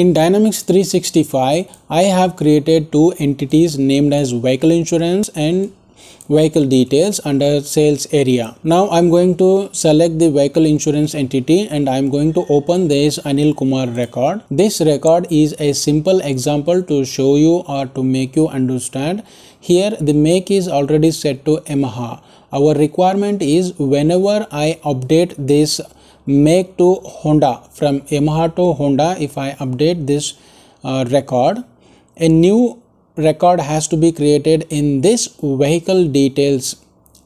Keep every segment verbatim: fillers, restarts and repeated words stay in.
In Dynamics three sixty-five, I have created two entities named as vehicle insurance and vehicle details under sales area. Now I'm going to select the vehicle insurance entity and I'm going to open this Anil Kumar record. This record is a simple example to show you or to make you understand. Here the make is already set to Yamaha. Our requirement is whenever I update this make to Honda, from Yamaha to Honda, if I update this uh, record, a new record has to be created in this vehicle details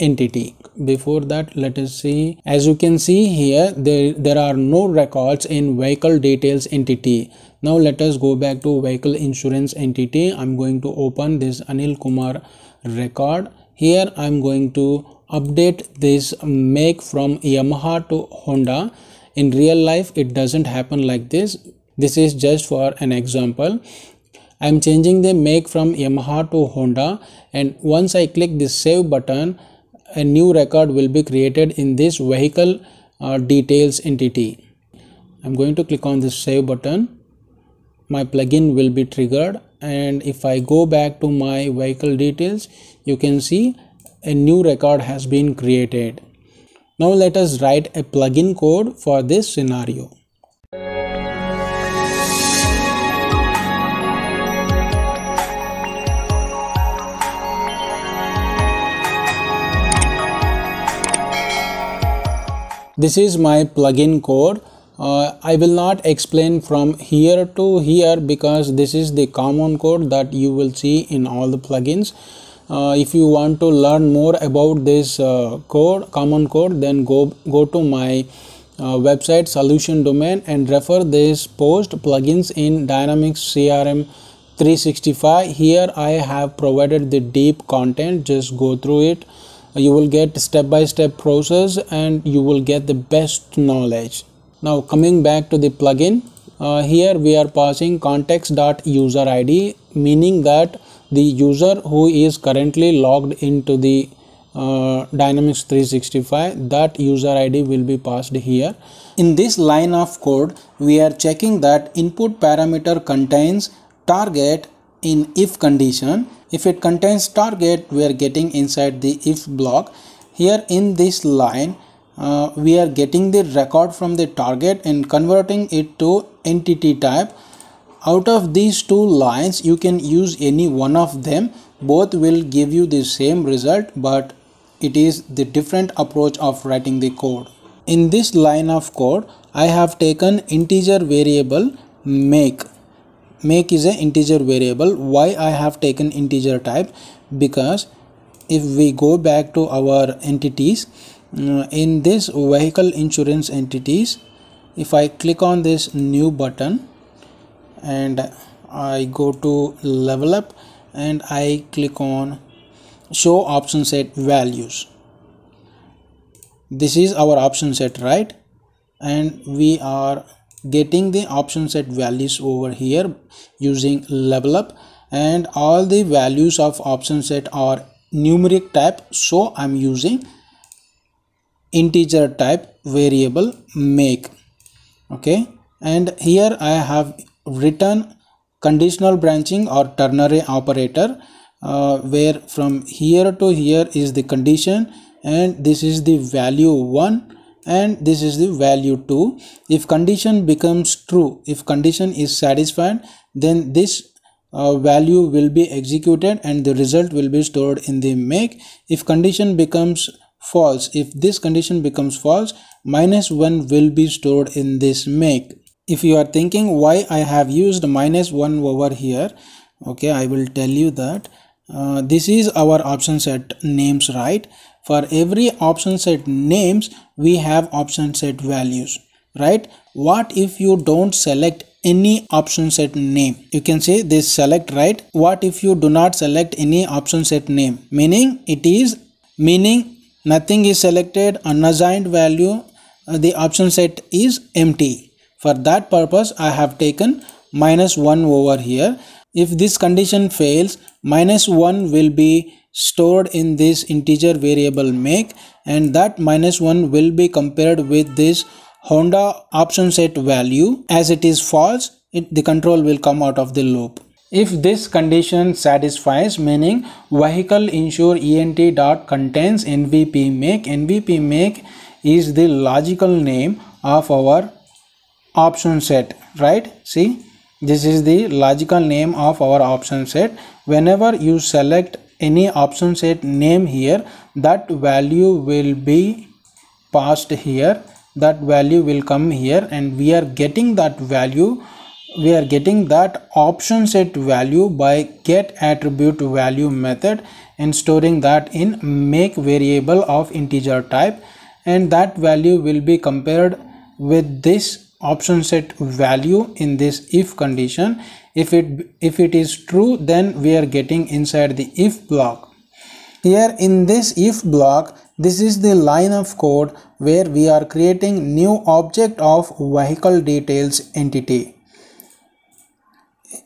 entity. Before that, let us see. As you can see here, there, there are no records in vehicle details entity. Now let us go back to vehicle insurance entity. I'm going to open this Anil Kumar record. Here I'm going to update this make from Yamaha to Honda. In real life it doesn't happen like this. This is just for an example. I am changing the make from Yamaha to Honda, and once I click this save button, a new record will be created in this vehicle uh, details entity. I am going to click on this save button. My plugin will be triggered, and if I go back to my vehicle details, you can see a new record has been created. Now let us write a plugin code for this scenario. This is my plugin code. Uh, I will not explain from here to here because this is the common code that you will see in all the plugins. Uh, if you want to learn more about this uh, code, common code, then go go to my uh, website Solution Domain and refer this post, plugins in Dynamics C R M three sixty-five. Here I have provided the deep content. Just go through it. You will get step by step process and you will get the best knowledge. Now coming back to the plugin, uh, here we are passing context.user I D, meaning that the user who is currently logged into the uh, Dynamics three sixty-five, that user I D will be passed here. In this line of code, we are checking that input parameter contains target in if condition. If it contains target, we are getting inside the if block. Here in this line, uh, we are getting the record from the target and converting it to entity type. Out of these two lines, you can use any one of them. Both will give you the same result, but it is the different approach of writing the code. In this line of code, I have taken integer variable make. Make is an integer variable. Why I have taken integer type? Because if we go back to our entities, in this vehicle insurance entities, if I click on this new button, and I go to level up and I click on show option set values. This is our option set, right? And we are getting the option set values over here using level up, and all the values of option set are numeric type, so I'm using integer type variable make. Okay, and here I have written conditional branching or ternary operator, uh, where from here to here is the condition, and this is the value one and this is the value two. If condition becomes true, if condition is satisfied, then this uh, value will be executed and the result will be stored in the make. If condition becomes false, if this condition becomes false, minus one will be stored in this make. If you are thinking why I have used minus one over here, okay, I will tell you that uh, this is our option set names, right? For every option set names, we have option set values, right? What if you don't select any option set name? You can say this select, right? What if you do not select any option set name? Meaning it is, meaning nothing is selected, unassigned value, uh, the option set is empty. For that purpose, I have taken minus one over here. If this condition fails, minus one will be stored in this integer variable make, and that minus one will be compared with this Honda option set value. As it is false, it, the control will come out of the loop. If this condition satisfies, meaning vehicle insure ent dot contains N V P make, N V P make is the logical name of our option set, right? See, this is the logical name of our option set. Whenever you select any option set name here, that value will be passed here, that value will come here, and we are getting that value, we are getting that option set value by get attribute value method and storing that in make variable of integer type, and that value will be compared with this option set value in this if condition. If it if it is true, then we are getting inside the if block. Here in this if block, this is the line of code where we are creating new object of vehicle details entity.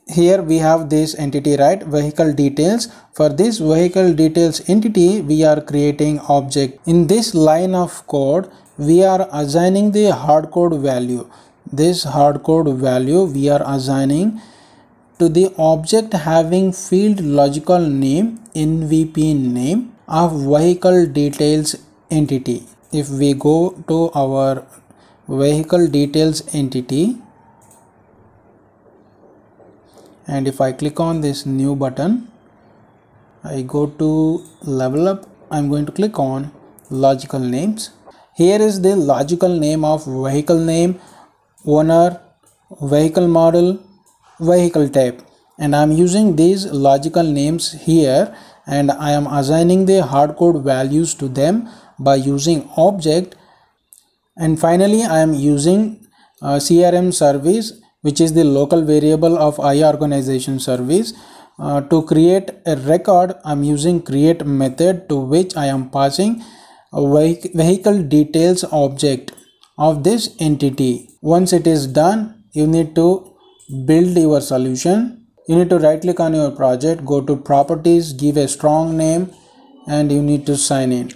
Here we have this entity, right? Vehicle details. For this vehicle details entity, we are creating object. In this line of code, we are assigning the hardcode value. This hardcode value we are assigning to the object having field logical name N V P name of vehicle details entity. If we go to our vehicle details entity, and if I click on this new button, I go to level up, I'm going to click on logical names. Here is the logical name of vehicle name, owner, vehicle model, vehicle type, and I'm using these logical names here, and I am assigning the hardcode values to them by using object. And finally, I am using uh, C R M service, which is the local variable of IOrganizationService. Uh, to create a record, I'm using create method, to which I am passing a vehicle details object of this entity. Once it is done, you need to build your solution. You need to right click on your project, go to properties, give a strong name, and you need to sign in.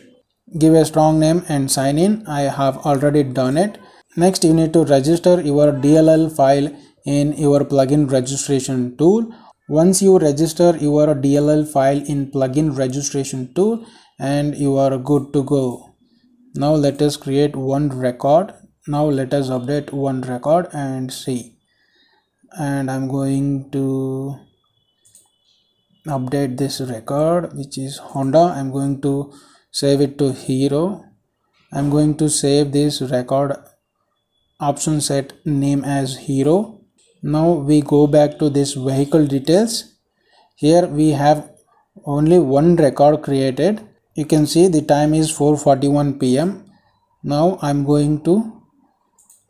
Give a strong name and sign in. I have already done it. Next, you need to register your D L L file in your plugin registration tool. Once you register your D L L file in plugin registration tool, and you are good to go. Now let us create one record. Now let us update one record and see. And I'm going to update this record, which is Honda. I'm going to save it to Hero. I'm going to save this record option set name as Hero. Now we go back to this vehicle details. Here we have only one record created. You can see the time is four forty-one p m Now I'm going to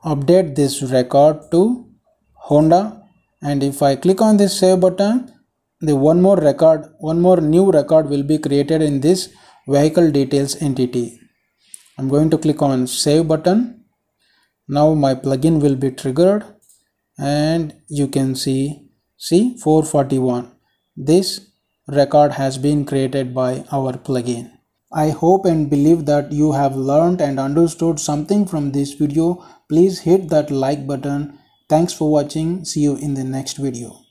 update this record to Honda, and if I click on this save button, the one more record, one more new record will be created in this vehicle details entity. I'm going to click on save button. Now my plugin will be triggered, and you can see see four forty-one. This record has been created by our plugin. I hope and believe that you have learned and understood something from this video. Please hit that like button. Thanks for watching. See you in the next video.